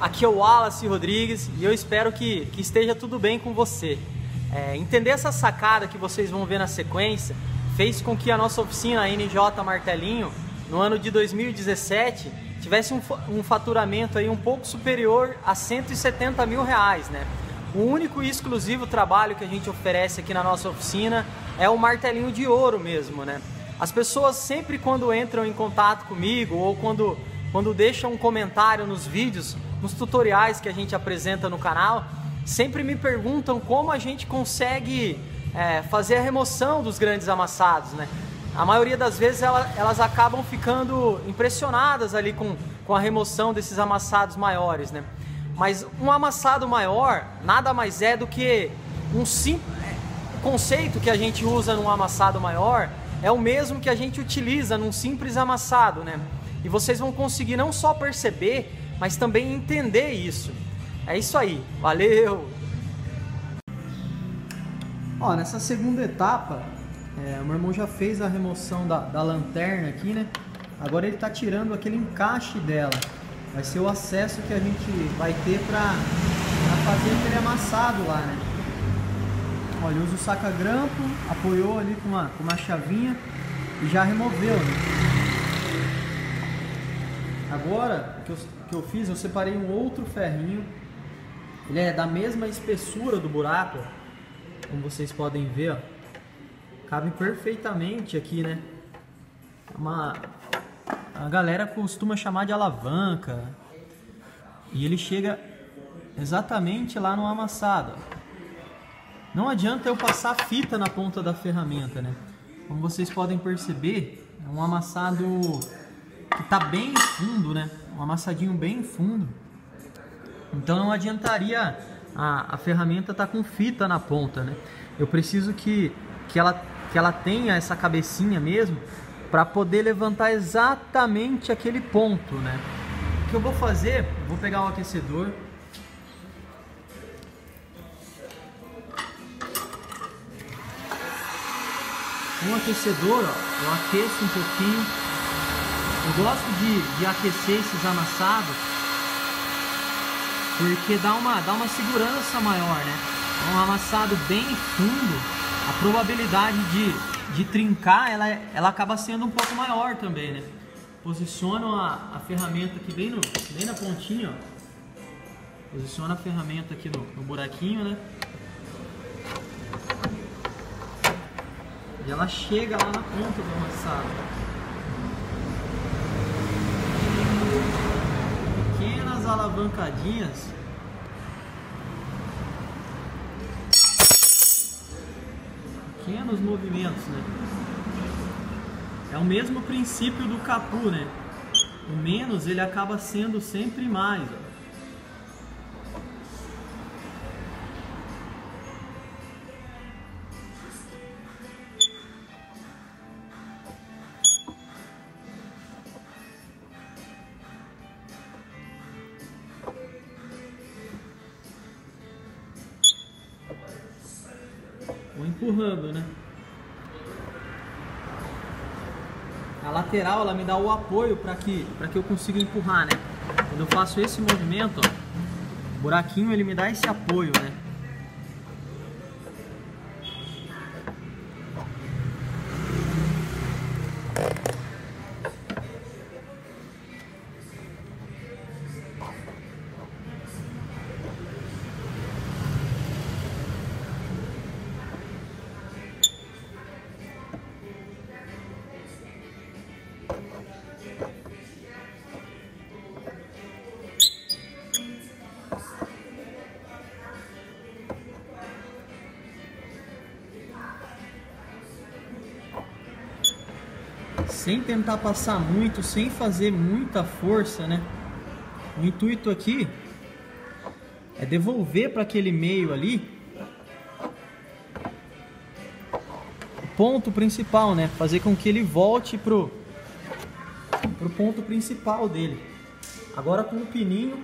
Aqui é o Wallace Rodrigues e eu espero que esteja tudo bem com você. Entender essa sacada que vocês vão ver na sequência fez com que a nossa oficina a NJ Martelinho, no ano de 2017, tivesse um faturamento aí um pouco superior a R$170 mil, né? O único e exclusivo trabalho que a gente oferece aqui na nossa oficina é o martelinho de ouro mesmo, né? As pessoas sempre quando entram em contato comigo ou quando deixam um comentário nos vídeos, nos tutoriais que a gente apresenta no canal, sempre me perguntam como a gente consegue fazer a remoção dos grandes amassados, né? A maioria das vezes elas acabam ficando impressionadas ali com a remoção desses amassados maiores, né? Mas um amassado maior nada mais é do que o conceito que a gente usa num amassado maior é o mesmo que a gente utiliza num simples amassado, né? E vocês vão conseguir não só perceber, mas também entender isso. É isso aí, valeu! Ó, nessa segunda etapa, meu irmão já fez a remoção da lanterna aqui, né? Agora ele tá tirando aquele encaixe dela. Vai ser o acesso que a gente vai ter pra fazer aquele amassado lá, né? Olha, usa o saca-grampo, apoiou ali com uma chavinha e já removeu, né? Agora, o que eu fiz, eu separei um outro ferrinho. Ele é da mesma espessura do buraco, ó. Como vocês podem ver, ó. Cabe perfeitamente aqui, né? A galera costuma chamar de alavanca. E ele chega exatamente lá no amassado. Não adianta eu passar fita na ponta da ferramenta, né? Como vocês podem perceber, é um amassado que está bem fundo, né? Um amassadinho bem fundo. Então não adiantaria a ferramenta estar com fita na ponta, né? Eu preciso que ela tenha essa cabecinha mesmo para poder levantar exatamente aquele ponto, né? O que eu vou fazer, vou pegar o aquecedor, ó, eu aqueço um pouquinho. Eu gosto de aquecer esses amassados porque dá uma segurança maior, né? Um amassado bem fundo, a probabilidade de trincar, ela acaba sendo um pouco maior também, né? Posiciono a ferramenta aqui bem na pontinha, ó. Posiciono a ferramenta aqui no buraquinho, né? E ela chega lá na ponta do amassado. Pequenas alavancadinhas. Pequenos movimentos, né? É o mesmo princípio do capu, né? O menos ele acaba sendo sempre mais, ó. Empurrando, né? A lateral ela me dá o apoio para que eu consiga empurrar, né? Quando eu faço esse movimento, ó, o buraquinho ele me dá esse apoio, né? Sem tentar passar muito, sem fazer muita força, né? O intuito aqui é devolver para aquele meio ali o ponto principal, né? Fazer com que ele volte pro ponto principal dele. Agora com o pininho,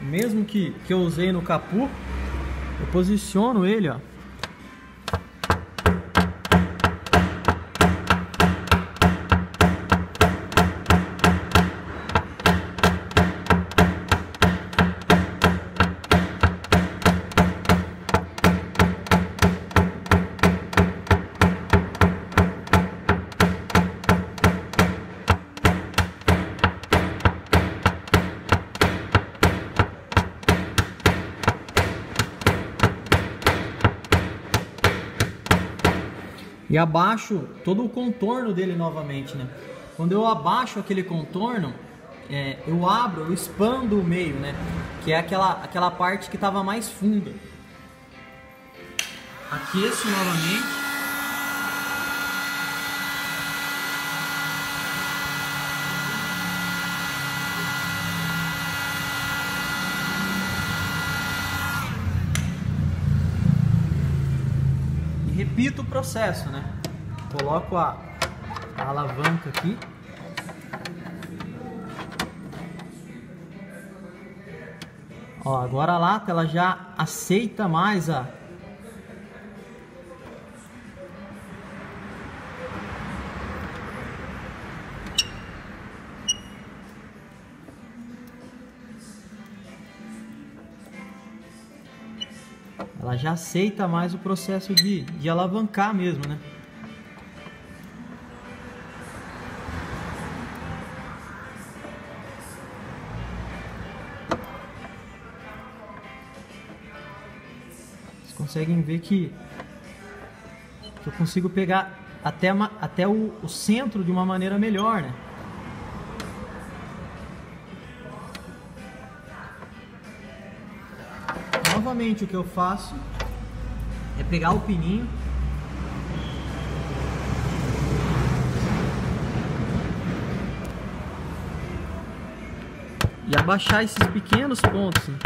o mesmo que eu usei no capu, eu posiciono ele, ó. e abaixo todo o contorno dele novamente, né? Quando eu abaixo aquele contorno, eu abro, eu expando o meio, né? Que é aquela parte que estava mais funda. Aqueço novamente. Repito o processo, né? Coloco a alavanca aqui. Ó, agora a lata ela já aceita mais Ela já aceita mais o processo de alavancar mesmo, né? Vocês conseguem ver que eu consigo pegar até o centro de uma maneira melhor, né? Novamente o que eu faço é pegar o pininho, e abaixar esses pequenos pontos, né?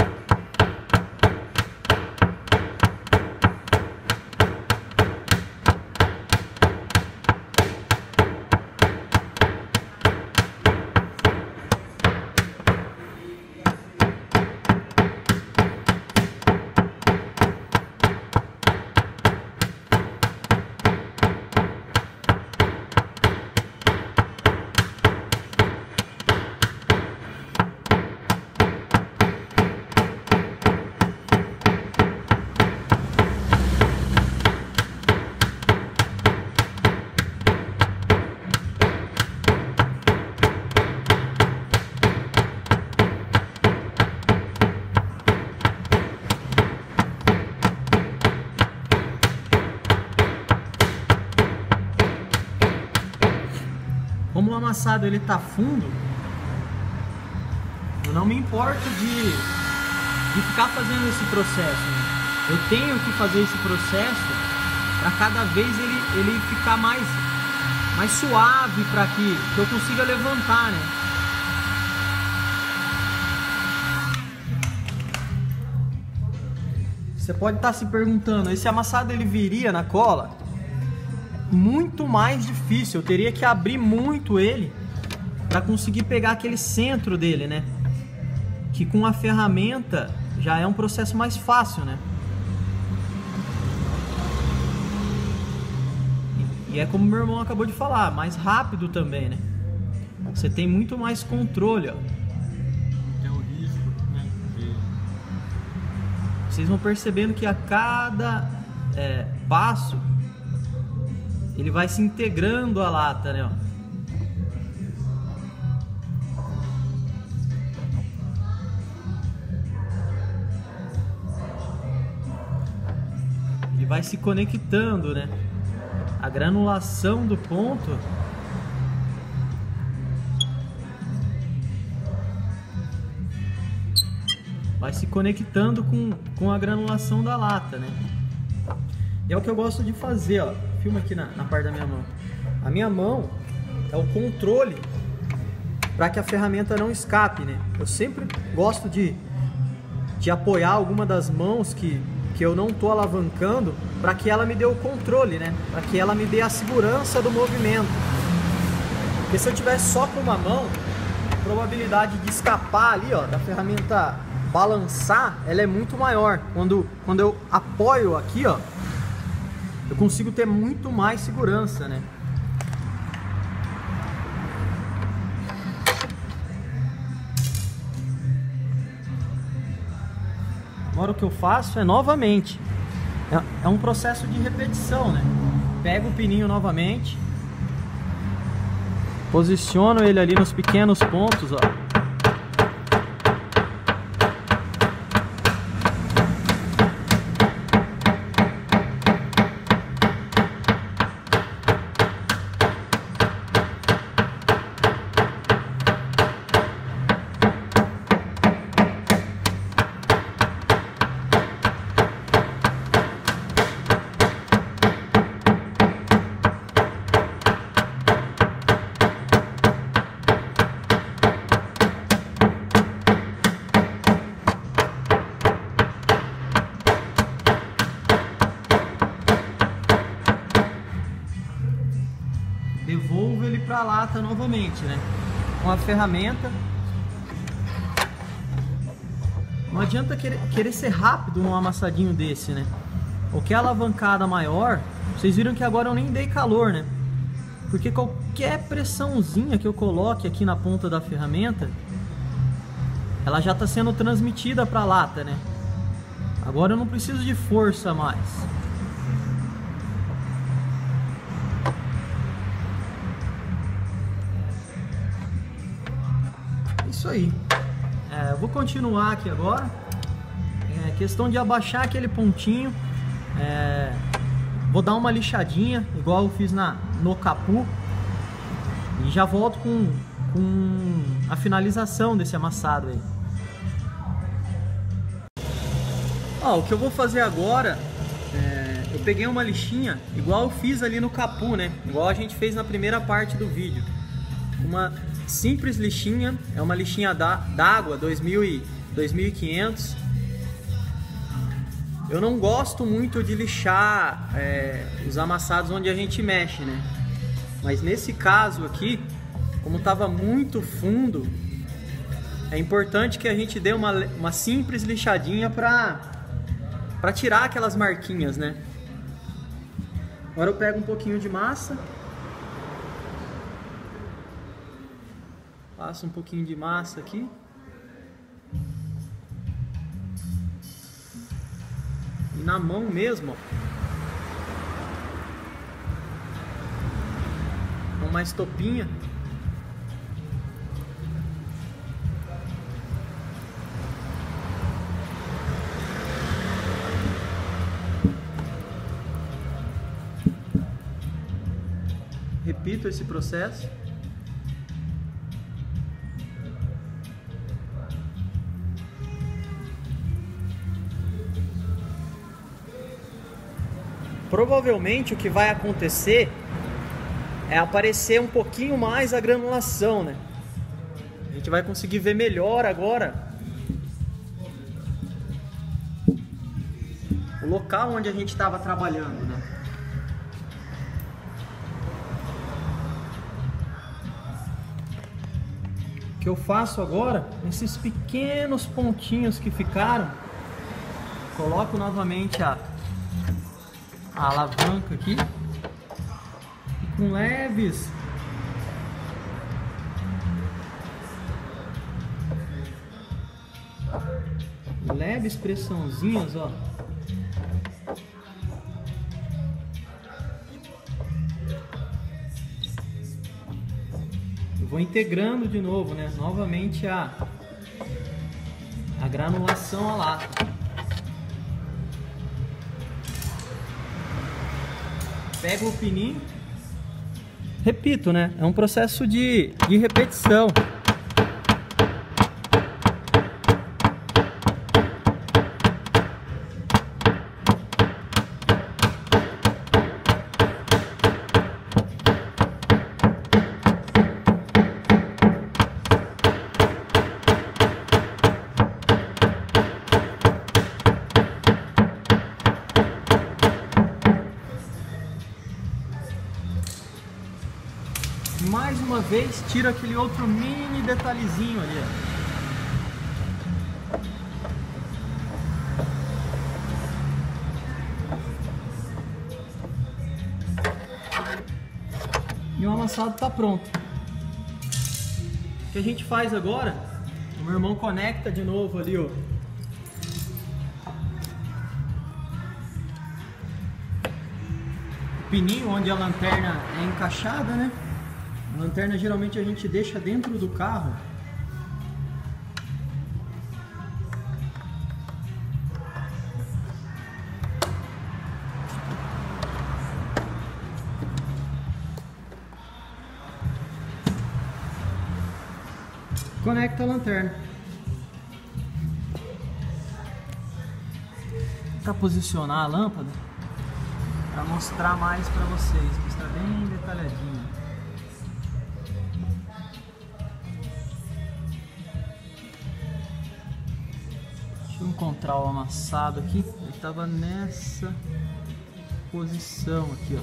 Como o amassado ele tá fundo, eu não me importo de ficar fazendo esse processo, né? Eu tenho que fazer esse processo para cada vez ele ficar mais suave, para que eu consiga levantar, né? Você pode estar se perguntando, esse amassado ele viria na cola? Muito mais difícil, eu teria que abrir muito ele para conseguir pegar aquele centro dele, né? Que com a ferramenta já é um processo mais fácil, né? E é como meu irmão acabou de falar, mais rápido também, né? Você tem muito mais controle, ó. É o risco, né? Vocês vão percebendo que a cada passo ele vai se integrando à lata, né? Ó. Ele vai se conectando, né? A granulação do ponto vai se conectando com a granulação da lata, né? E é o que eu gosto de fazer, ó. Filma aqui na parte da minha mão. A minha mão é o controle para que a ferramenta não escape, né? Eu sempre gosto de apoiar alguma das mãos que eu não tô alavancando, para que ela me dê o controle, né? Para que ela me dê a segurança do movimento. Porque se eu tivesse só com uma mão, a probabilidade de escapar ali, ó, da ferramenta balançar, ela é muito maior. Quando eu apoio aqui, ó, eu consigo ter muito mais segurança, né? Agora o que eu faço é novamente. É um processo de repetição, né? Pego o pininho novamente. Posiciono ele ali nos pequenos pontos, ó. mata novamente, né? Uma ferramenta. Não adianta querer ser rápido num amassadinho desse, né? Qualquer alavancada maior, vocês viram que agora eu nem dei calor, né? Porque qualquer pressãozinha que eu coloque aqui na ponta da ferramenta, ela já está sendo transmitida para a lata, né? Agora eu não preciso de força mais. Isso aí. Eu vou continuar aqui agora. É questão de abaixar aquele pontinho. Vou dar uma lixadinha, igual eu fiz no capu. E já volto com a finalização desse amassado aí. O que eu vou fazer agora, eu peguei uma lixinha, igual eu fiz ali no capu, né? Igual a gente fez na primeira parte do vídeo. Uma simples lixinha, é uma lixinha d'água 2500. Eu não gosto muito de lixar os amassados onde a gente mexe, né? Mas nesse caso aqui, como estava muito fundo, é importante que a gente dê uma simples lixadinha para tirar aquelas marquinhas, né? Agora eu pego um pouquinho de massa. Passo um pouquinho de massa aqui. E na mão mesmo, ó. Uma estopinha. Repito esse processo. Provavelmente o que vai acontecer é aparecer um pouquinho mais a granulação, né? A gente vai conseguir ver melhor agora o local onde a gente estava trabalhando, né? O que eu faço agora, esses pequenos pontinhos que ficaram, coloco novamente a alavanca aqui, e com leves pressãozinhas, ó, vou integrando de novo, né? Novamente a granulação à lata. Pego o pininho. Repito, né? É um processo de repetição. Mais uma vez, tira aquele outro mini detalhezinho ali. E o amassado está pronto. O que a gente faz agora, o meu irmão conecta de novo ali, ó, o pininho onde a lanterna é encaixada, né? A lanterna geralmente a gente deixa dentro do carro. Conecta a lanterna. Vou posicionar a lâmpada para mostrar mais para vocês, que está bem detalhadinho. Encontrar o amassado aqui, ele estava nessa posição aqui, ó.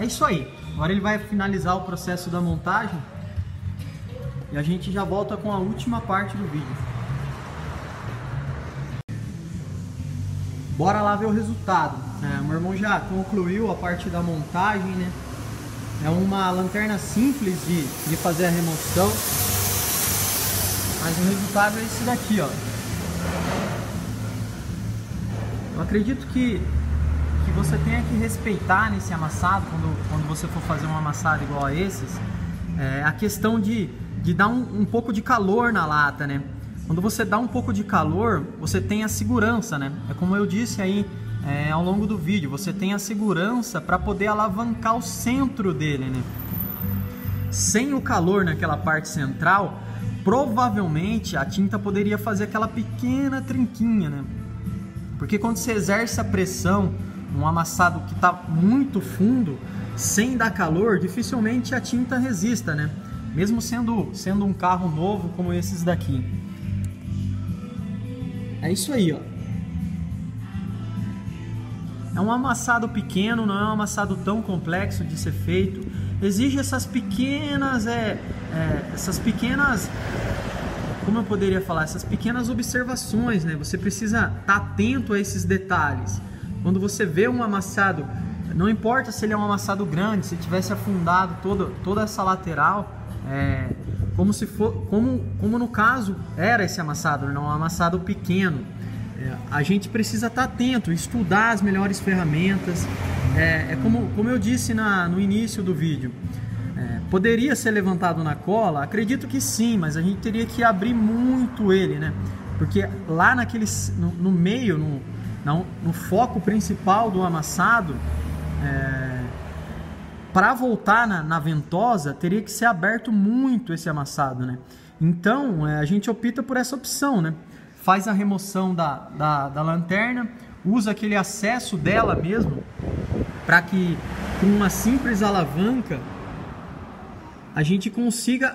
É isso aí. Agora ele vai finalizar o processo da montagem e a gente já volta com a última parte do vídeo. Bora lá ver o resultado. Meu irmão já concluiu a parte da montagem, né? É uma lanterna simples de fazer a remoção, mas o resultado é esse daqui, ó. Eu acredito que você tenha que respeitar nesse amassado, quando você for fazer um amassado igual a esses, a questão de dar um pouco de calor na lata, né? Quando você dá um pouco de calor, você tem a segurança, né? É como eu disse aí ao longo do vídeo, você tem a segurança para poder alavancar o centro dele, né? Sem o calor naquela parte central, provavelmente a tinta poderia fazer aquela pequena trinquinha, né? Porque quando você exerce a pressão, um amassado que está muito fundo, sem dar calor, dificilmente a tinta resista, né? Mesmo sendo um carro novo como esses daqui. É isso aí, ó. É um amassado pequeno, não é um amassado tão complexo de ser feito. Exige essas pequenas, como eu poderia falar, essas pequenas observações, né? Você precisa estar atento a esses detalhes. Quando você vê um amassado, não importa se ele é um amassado grande, se tivesse afundado toda essa lateral, como no caso era esse amassado, não um amassado pequeno. A gente precisa estar atento, estudar as melhores ferramentas. Como eu disse no início do vídeo, poderia ser levantado na cola? Acredito que sim, mas a gente teria que abrir muito ele, né? Porque lá no meio, no foco principal do amassado, para voltar na ventosa, teria que ser aberto muito esse amassado, né? Então, a gente opta por essa opção, né? Faz a remoção da lanterna, usa aquele acesso dela mesmo, para que com uma simples alavanca a gente consiga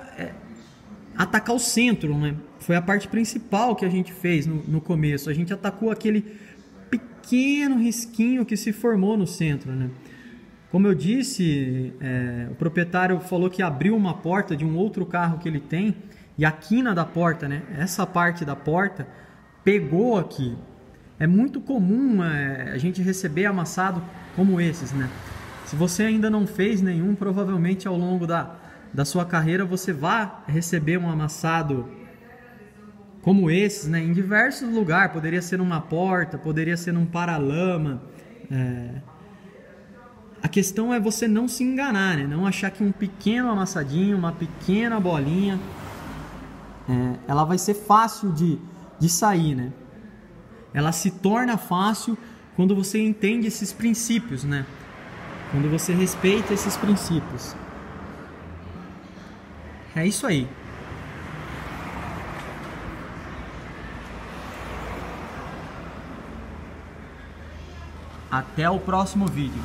atacar o centro, né? Foi a parte principal que a gente fez no começo, a gente atacou aquele pequeno risquinho que se formou no centro, né? Como eu disse, o proprietário falou que abriu uma porta de um outro carro que ele tem, e a quina da porta, né? Essa parte da porta pegou aqui. É muito comum a gente receber amassado como esses, né? Se você ainda não fez nenhum, provavelmente ao longo da sua carreira você vai receber um amassado como esses, né? Em diversos lugares. Poderia ser numa porta, poderia ser num paralama. A questão é você não se enganar, né? Não achar que um pequeno amassadinho, uma pequena bolinha, ela vai ser fácil de sair, né? Ela se torna fácil quando você entende esses princípios, né? Quando você respeita esses princípios. É isso aí. Até o próximo vídeo.